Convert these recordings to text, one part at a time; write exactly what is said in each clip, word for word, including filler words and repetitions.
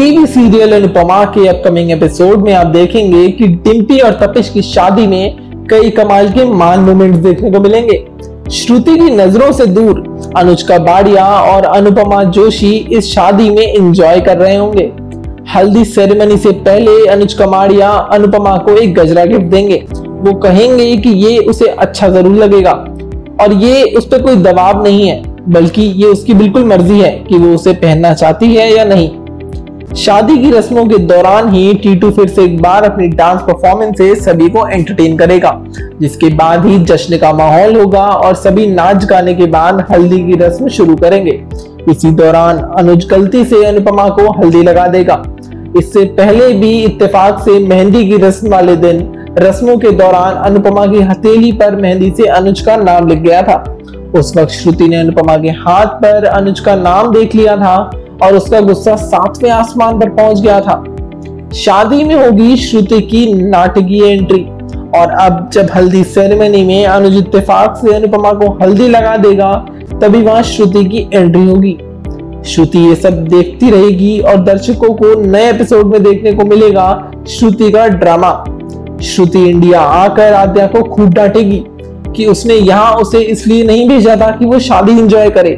TV serial Anupama के upcoming episode में आप देखेंगे कि डिम्पी और तपिश की शादी में कई कमाल के मान मोमेंट्स देखने को मिलेंगे। श्रुति की नजरों से दूर अनुज कपाड़िया और अनुपमा जोशी इस शादी में एंजॉय कर रहे होंगे। हल्दी सेरेमनी से पहले अनुज कपाड़िया अनुपमा को एक गजरा गिफ्ट देंगे। वो कहेंगे कि ये उसे अच्छा जरूर लगेगा और ये उस पर कोई दबाव नहीं है, बल्कि ये उसकी बिल्कुल मर्जी है कि वो उसे पहनना चाहती है या नहीं। शादी की रस्मों के दौरान ही टीटू फिर से एक बार अपनी डांस परफॉर्मेंस से सभी को एंटरटेन करेगा, जिसके बाद ही जश्न का माहौल होगा और सभी नाच गाने के बाद हल्दी की रस्म शुरू करेंगे। इसी दौरान अनुज गलती से अनुपमा को हल्दी लगा देगा। इससे पहले भी इत्तेफाक से मेहंदी की रस्म वाले दिन रस्मों के दौरान अनुपमा की हथेली पर मेहंदी से अनुज का नाम लिख गया था। उस वक्त श्रुति ने अनुपमा के हाथ पर अनुज का नाम देख लिया था और उसका गुस्सा सातवें आसमान पर पहुंच गया था। शादी में होगी श्रुति की नाटकीय एंट्री और अब जब हल्दी सेरेमनी में अनुज इत्तेफाक से अनुपमा को हल्दी लगा देगा, तभी वहां श्रुति की एंट्री होगी। श्रुति ये सब देखती रहेगी और दर्शकों को नए एपिसोड में देखने को मिलेगा श्रुति का ड्रामा। श्रुति इंडिया आकर आद्या को खूब डांटेगी कि उसने यहाँ उसे इसलिए नहीं भेजा था कि वो शादी एंजॉय करे,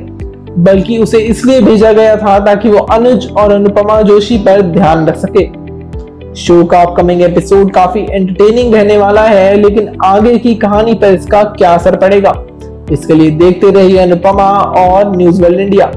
बल्कि उसे इसलिए भेजा गया था ताकि वो अनुज और अनुपमा जोशी पर ध्यान रख सके। शो का अपकमिंग एपिसोड काफी एंटरटेनिंग रहने वाला है, लेकिन आगे की कहानी पर इसका क्या असर पड़ेगा, इसके लिए देखते रहिए अनुपमा और न्यूज़ वर्ल्ड इंडिया।